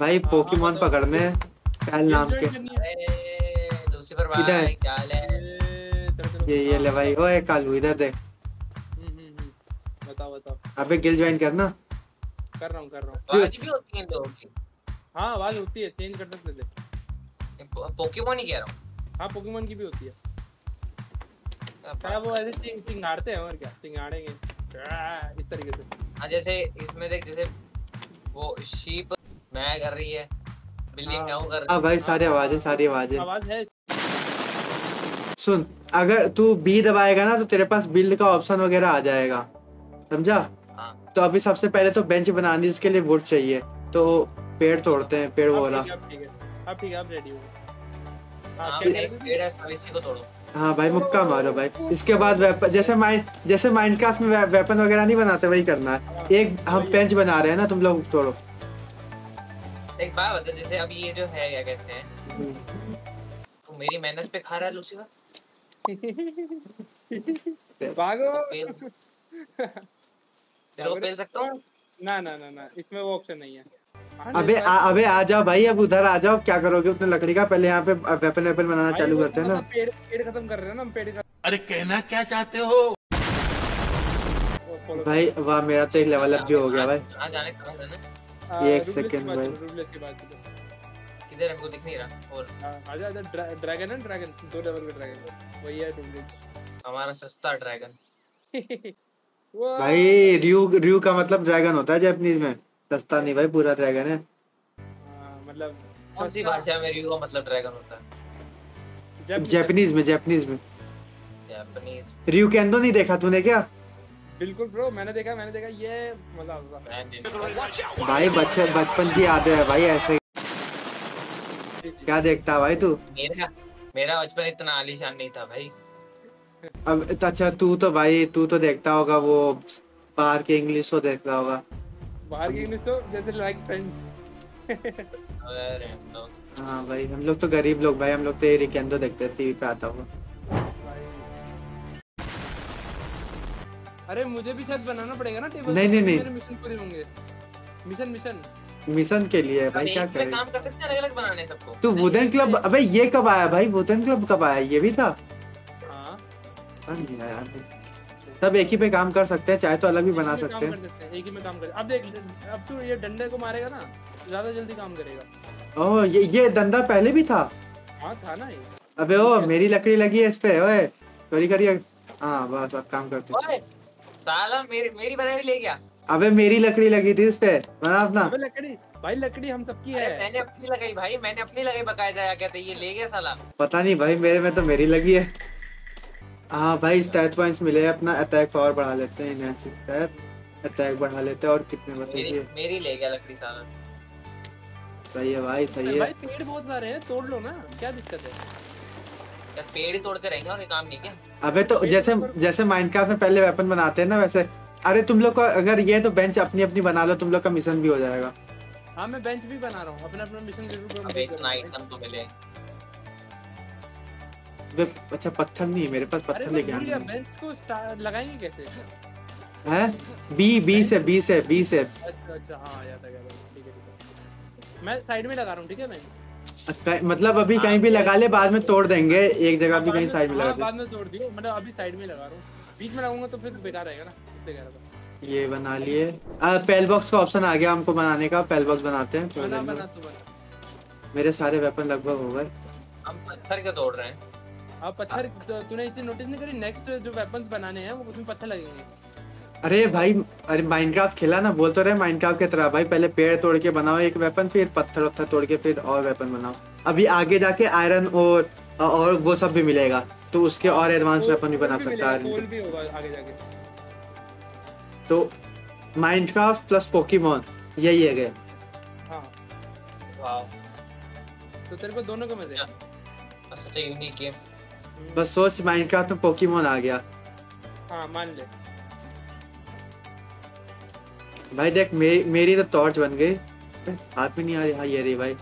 भाई पोकेमॉन पकड़ने नाम के भाई क्या ये ले भाई ओए कालू इधर देख। बताओ बताओ अबे गिल ज्वाइन करना कर रहा हूं आज भी होती है लोगों की। हां आवाज होती है चेंज कर सकते थे पोकेमॉन ही कह रहा हूं। हां पोकेमॉन की भी होती है क्या वो ऐसे टिंग टिंग मारते हैं और क्या टिंग आड़ेंगे इस तरीके से। हां जैसे इसमें देख जैसे वो शीप मैं कर रही है बिल्डिंग डाउन कर। हां भाई सारी आवाज है। सुन अगर तू बी दबाएगा ना तो तेरे पास बिल्ड का ऑप्शन वगैरह आ जाएगा समझा। तो अभी सबसे पहले तो बेंच बनानी इसके लिए वुड चाहिए तो पेड़ तोड़ते हैं। पेड़ बोला ठीक है आप रेडी हो। हां पेड़ है इसी को तोड़ो। हाँ भाई मुक्का मारो भाई। इसके बाद जैसे माइनक्राफ्ट में वेपन वगैरह नहीं बनाते वही करना है। एक हम बेंच बना रहे हैं ना तुम लोग तोड़ो। एक बात बता जैसे अब ये जो है क्या कहते हैं तो मेरी मेहनत पे खा रहा है लूसीफर। भागो तेरे पेल सकता हूँ ना इसमें वो ऑप्शन नहीं है। अबे आ जाओ भाई अब उधर आ जाओ। क्या करोगे उतने लकड़ी का पहले यहाँ पे वेपन बनाना चालू करते हैं ना। पेड़ खत्म कर रहे हैं ना हम पेड़। अरे कहना क्या चाहते हो भाई। वाह मेरा तो एक लेवल अप भी हो गया भाई। एक सेकंड भाई किधर हमको दिख नहीं रहा। और आजा ड्रैगन दो लेवल का ड्रैगन वही है हमारा सस्ता ड्रैगन भाई। रियू का मतलब ड्रैगन होता है जापानीज में। सस्ता नहीं भाई पूरा ड्रैगन है। मतलब कौन सी भाषा में रियू का मतलब ड्रैगन होता है? जापानीज में रियू कैंडो नहीं देखा तूने क्या? बिल्कुल ब्रो मैंने देखा ये मतलब भाई बचपन की यादें है भाई। ऐसे क्या देखता भाई तू? मेरा बचपन इतना आलीशान नहीं था भाई। अब अच्छा तू तो देखता होगा वो बाहर के इंग्लिश तो देखता होगा। बाहर की इंग्लिश तो जैसे लाइक फ्रेंड्स। अरे हां भाई हम लोग तो गरीब लोग भाई। हम लोग तो ये रिकेंडो देखते थे टीवी पे आता हुआ। अरे मुझे भी छत बनाना पड़ेगा ना टेबल। नहीं मेरे मिशन पूरे होंगे। मिशन के लिए भाई क्या करें? काम कर सकते हैं अलग-अलग बनाने सबको। तू वुडन क्लब अबे ये कब आया भाई? वुडन क्लब कब आया? ये भी था। हां समझ यार सब एक ही पे काम कर सकते हैं चाहे तो अलग भी बना सकते हैं। एक ही में काम कर अब देख अब तू ये डंडे को मारेगा ना ज्यादा जल्दी काम करेगा। ओह ये डंडा पहले भी था। हां था ना ये। अबे ओ मेरी लकड़ी लगी है इस पे। ओए चोरी करिए। हां बस अब काम करते हैं। ओए साला मेरी बनाई ले गया। अबे मेरी लकड़ी लगी थी इस पे बना अपना। अबे लकड़ी भाई लकड़ी हम सबकी है। मैंने अपनी लगाई बकायदा क्या कहते ये ले गया साला। पता नहीं भाई मेरे में तो मेरी लगी है। हाँ भाई स्टैट पॉइंट्स मिले अपना अटैक पावर बढ़ा लेते हैं। इनहैंस स्टैट अटैक बढ़ा लेते हैं और कितने बचे? मेरी ले गया लकड़ी सारा। सही है भाई। पेड़ बहुत सारे हैं तोड़ लो ना क्या दिक्कत है? क्या पेड़ ही तोड़ते रहेंगे और ये काम नहीं क्या? अबे तो जैसे माइनक्राफ्ट में पहले वेपन बनाते हैं ना वैसे। अरे तुम लोग का अगर ये तो बेंच अपनी बना लो तुम लोग का मिशन भी हो जाएगा। हाँ मैं बेंच भी बना रहा हूँ अपना मिशन जरूर। अच्छा पत्थर नहीं मेरे पास पत्थर लेके आना है। बेंच को लगाएंगे कैसे हैं? बी से अच्छा हां याद आ गया ठीक है। मैं साइड में लगा रहा हूं ठीक है मैं मतलब अभी कहीं भी लगा ले बाद में तोड़ देंगे। एक जगह भी कहीं साइड में लगा दे बाद में तोड़ दियो मतलब अभी साइड में लगा रहा हूं। बीच में लगाऊंगा तो फिर बेकार रहेगा ना इसलिए कह रहा था। ये बना लिए पेल बॉक्स का ऑप्शन आ गया हमको बनाने का। पेल बॉक्स बनाते हैं। मेरे सारे वेपन लगभग हो गए। हम पत्थर के तोड़ रहे हैं। अब पत्थर तूने इतनी नोटिस नहीं करी नेक्स्ट जो वेपन्स बनाने हैं वो उसमें पत्थर लगेंगे। अरे भाई अरे माइनक्राफ्ट खेला ना बोल तो रहे माइनक्राफ्ट की तरह भाई। पहले पेड़ तोड़ के बनाओ एक वेपन फिर पत्थर तोड़ के फिर और वेपन बनाओ। अभी आगे जाके आयरन और वो सब भी मिलेगा तो उसके और एडवांस वेपन भी बना सकता है। तो माइनक्राफ्ट प्लस पोकेमॉन यही है गेम। तो तेरे को दोनों का मजा है। सच्चा यूनिक गेम। बस सोच माइनक्राफ्ट में पोकेमॉन आ गया। हाँ मान ले भाई। देख मेरी तो टॉर्च बन गई हाथ में नहीं आ रही। हाँ ये रही भाई।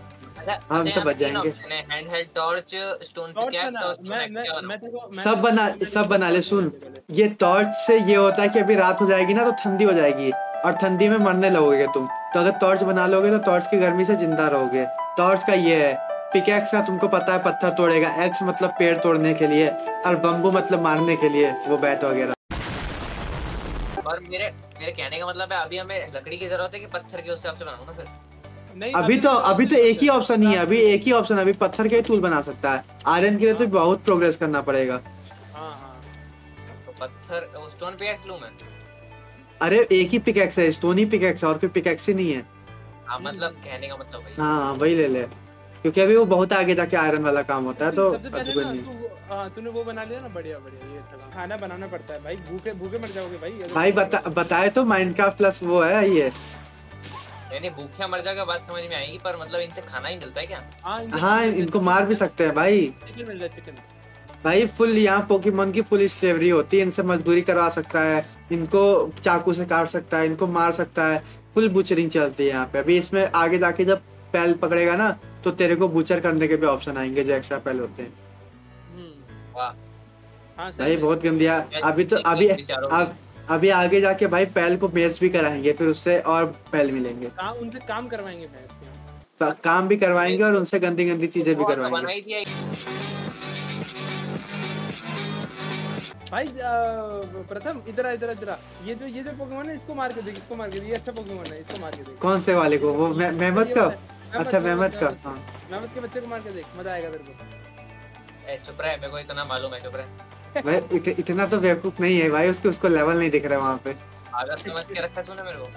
हम तो बच जाएंगे। हैंडहेल्ड टॉर्च स्टोन पिकैक्स सब बना ले। सुन ये टॉर्च से ये होता है कि अभी रात हो जाएगी ना तो ठंडी हो जाएगी और ठंडी में मरने लगोगे तुम। तो अगर टॉर्च बना लोगे तो टॉर्च की गर्मी से जिंदा रहोगे। टॉर्च का ये है। पिकैक्स का तुमको पता है पत्थर तोड़ेगा, एक्स मतलब पेड़ तोड़ने के लिए और बम्बू मतलब मारने के लिए वो बैट वगैरह। और मेरे कहने का मतलब है अभी हमें लकड़ी की जरूरत है कि पत्थर के, उस हिसाब से बनाऊंगा फिर। नहीं, अभी तो एक ही ऑप्शन ही है, अभी एक ही ऑप्शन है, अभी पत्थर के टूल बना सकता है। आयरन के लिए तो बहुत प्रोग्रेस करना पड़ेगा। तो पत्थर स्टोन पिकैक्स लूं मैं? अरे एक ही पिकैक्स है, स्टोन ही पिकैक्स है, और कोई पिकैक्स ही नहीं है। हां मतलब कहने का मतलब वही। हां वही ले ले, क्योंकि अभी वो बहुत आगे जाके आयरन वाला काम होता है। तो तूने वो बना लिया ना, बढ़िया बढ़िया। ये खाना बनाना पड़ता है भाई, भूखे भूखे मर जाओगे भाई। भाई बताए तो माइनक्राफ्ट प्लस वो है ये। नहीं भूखे मर जाएगा बात समझ में आएगी, पर मतलब इनसे खाना ही मिलता है क्या? हाँ इनको मार भी सकते हैं भाई। भाई फुल यहाँ पोकेमॉन की फुल स्लेवरी होती है, इनसे मजदूरी करवा सकता है, इनको चाकू से काट सकता है, इनको मार सकता है, फुल बुचरिंग चलती है यहाँ पे। अभी इसमें आगे जाके जब पैल पकड़ेगा ना तो तेरे को बूचर करने के भी ऑप्शन आएंगे जो एक्स्ट्रा पैल होते हैं। वाह भाई बहुत गंदिया। अभी तो अभी आगे जाके भाई पैल को मेज भी कराएंगे, फिर उससे और पैल मिलेंगे, उनसे काम करवाएंगे, काम भी करवाएंगे और उनसे गंदी गंदी चीजें भी करवाएंगे। भाई प्रथम इधर ये जो पोकेमॉन है इसको मार के दे, इसको मार के दे, ये अच्छा पोकेमॉन है, इसको मार के दे। कौन से वाले को? वो मेहमत का? अच्छा मेहमत का, हां मेहमत के बच्चे को मार के देख, मजा आएगा तेरे को। ए चुप रह, मेरे को इतना मालूम है, चुप रह भाई। इतना तो बेवकूफ नहीं है भाई, उसके उसको लेवल नहीं दिख रहा है वहां पे। आदत समझ के रखा तूने मेरे को,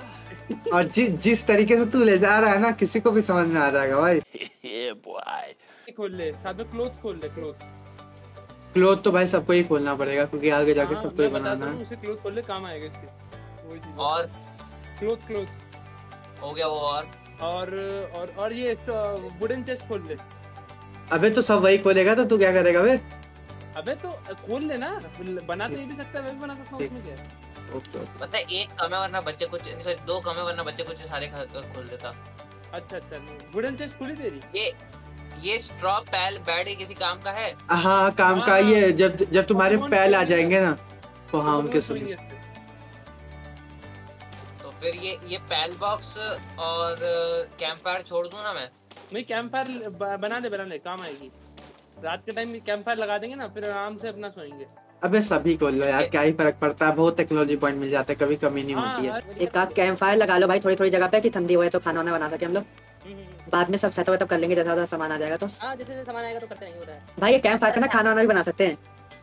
और जिस तरीके से तू ले जा रहा है ना किसी को भी समझ में आ जाएगा भाई। ये बॉय खोल ले, साथ में क्लोथ खोल ले। क्लोथ तो भाई सबको ही खोलना पड़ेगा क्योंकि आगे जाके सबको ही बनाना है। उसे क्लोथ खोल ले, काम आएगा इसके वही चीज। और क्लोथ हो गया वो, और ये वुडन चेस्ट खोल ले। अबे तो सब वही खोलेगा तो तू क्या करेगा बे? अबे तो खोल ले ना, बना तो ये भी सकता है, मैं भी बना सकता हूं, उसमें क्या है। ओके पता है, एक कम है वरना बच्चे कुछ, सॉरी दो कम है वरना बच्चे कुछ सारे खोल देता। अच्छा वुडन चेस्ट खुली तेरी? ये स्ट्रॉ पैल बैड किसी काम का है? हाँ काम का ये, जब तुम्हारे पैल आ जाएंगे ना तो हाँ उनके सुनिए। तो फिर ये पैल बॉक्स और कैंपफायर छोड़ दूँ ना मैं? नहीं कैंपफायर बना ले, काम आएगी। रात के टाइम कैंपफायर लगा देंगे ना, फिर आराम से अपना सोएंगे। अबे सभी को लो यार, क्या ही फर्क पड़ता है, बहुत टेक्नोलॉजी पॉइंट मिल जाते हैं, कभी कमी नहीं होती है। एक आप कैंपफायर लगा लो भाई थोड़ी थोड़ी जगह पे, कि ठंडी हो तो खाना वाना बना सके हम लोग। बाद में सब सेटअप कर लेंगे जैसा सामान आ जाएगा तो। हां जैसे सामान आएगा तो करते रहेंगे, होता है भाई। ये कैंप फायर का ना खाना वाना भी बना सकते हैं।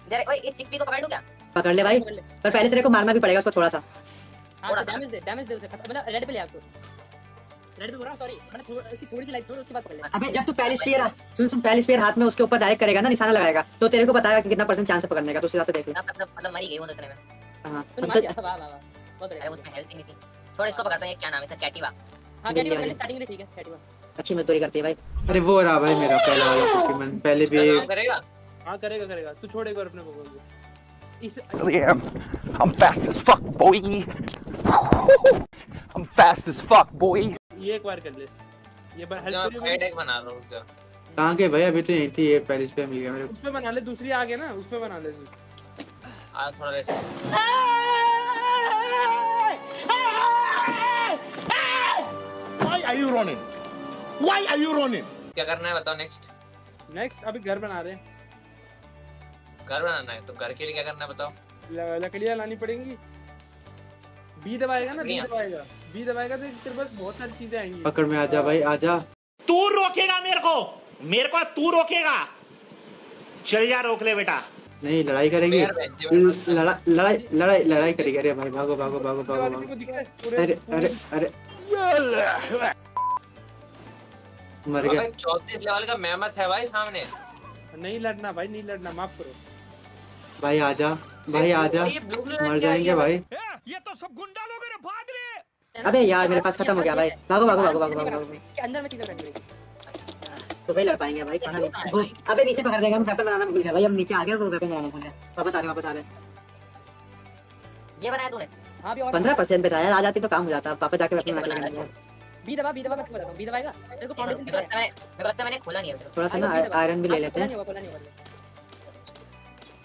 जरा ओए इस चिप्पी को पकड़ लूं क्या? पकड़ ले भाई, पर पहले तेरे को मारना भी पड़ेगा उसको थोड़ा सा। डैमेज दे उसे, मतलब रेड पे ले आओ, रेड पे बोल रहा हूं, सॉरी मैंने इसकी थोड़ी सी लाइफ थोड़ी, उसके बाद पकड़ ले। अबे जब तू पहले स्फीयर सुन पहले स्फीयर हाथ में उसके ऊपर डायरेक्ट करेगा ना, निशाना लगाएगा तो तेरे को बताएगा कि कितना % चांस है पकड़ने का, तो उस हिसाब से देख ले। मतलब मर ही गई वो उतने में। हां बहुत बढ़िया, बहुत हेल्दी नहीं थी। थोड़ा इसको पकड़ता हूं, ये क्या नाम है इसका? कैटिवा। हां कैटिवा पहले स्टार्टिंग में ठीक है, कैटिवा अच्छी मजदूरी करती है भाई। अरे वो रहा भाई मेरा पहला वाला पोकेमॉन, पहले भी करेगा। हां करेगा तू छोड़ एक बार अपने पोकेमॉन को। I'm fast as fuck boy, I'm fast as fuck boy। ये एक बार कर ले, ये बार हेल्प करियो, हेड एक बना लो उसका। कहां के भाई? अभी तो यहीं थी, ये पहले से मिल गया मेरे, उसमें बना ले। दूसरी आ गया ना, उसमें बना ले तू। आ थोड़ा rest. Why are you running? Why are you running? क्या करना है बताओ? नेक्स्ट अभी घर बना रहे हैं। घर बनाना है तो घर के लिए क्या करना है बताओ? लकड़ियां लानी पड़ेंगी। बी दबाएगा ना, बी दबाएगा तो तेरे पास बहुत सारी चीजें आएंगी। पकड़ में आजा भाई आजा। तू रोकेगा मेरे को तू रोकेगा? चल जा रोक ले बेटा। नहीं लड़ाई करेंगे, लड़ाई करेगी। अरे भाई भागो भागो भागो भागो। अरे मर गया। 34 लेवल का मेहमत है भाई सामने। नहीं लड़ना माफ करो भाई। आजा मर जाएंगे भाई। ये तो सब गुंडा लोग रे, भाग रे। अबे यार मेरे पास खत्म हो गया भाई। भागो इसके अंदर में चीजें बैठ गई तो भाई लड़ पाएंगे भाई। अबे नीचे पकड़ देगा, हम वेपन बनाना भूल गए भाई, हम नीचे आ गए वो वेपन बनाना भूल गए। वापस आ रहे ये बनाया तूने? हां भी, और 15% बताया, आ जाती तो काम हो जाता। पापा जाके वेपन बना लेंगे। बी दबा मैं बताता हूं, बी दबाएगा तेरे को। लगता है मैंने खोला नहीं है। थोड़ा सा ना आयरन भी ले लेते हैं।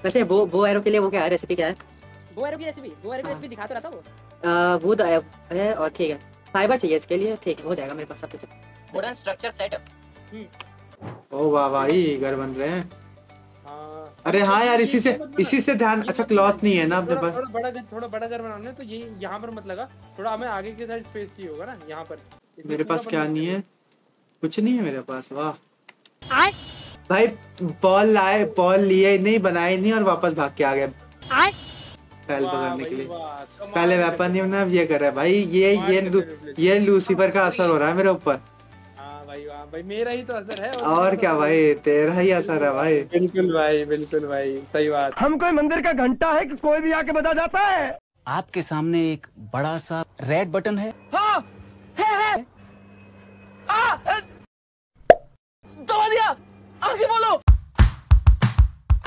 वैसे वो एरो के लिए वो क्या है रेसिपी? क्या है वो एरो की रेसिपी? वो एरो की रेसिपी दिखा तो रहा था वो। वो तो है और ठीक है फाइबर चाहिए इसके लिए, ठीक हो जाएगा मेरे पास सब कुछ। Wooden structure setup. ओ वाह भाई घर बन रहे हैं। अरे हाँ यार इसी से ध्यान। अच्छा क्लॉथ नहीं है ना अपने पास। थोड़ा बड़ा घर बनाना है तो ये यहाँ पर मत लगा, थोड़ा हमें आगे के साइड स्पेस चाहिए होगा ना यहाँ पर। मेरे पास क्या नहीं है, कुछ नहीं है मेरे पास। वाह भाई बॉल लिए नहीं, बनाए नहीं और वापस भाग के आ गए पहल पकड़ने के लिए। पहले वेपन नहीं बना, अब ये कर रहा है भाई। ये लूसीफर का असर हो रहा है मेरे ऊपर। भाई मेरा ही तो असर है। और क्या भाई, तेरा ही असर है भाई। बिल्कुल भाई सही बात। हम कोई मंदिर का घंटा है कि कोई भी आके बजा जाता है। आपके सामने एक बड़ा सा रेड बटन है। हाँ, है। दबा दिया, आगे बोलो।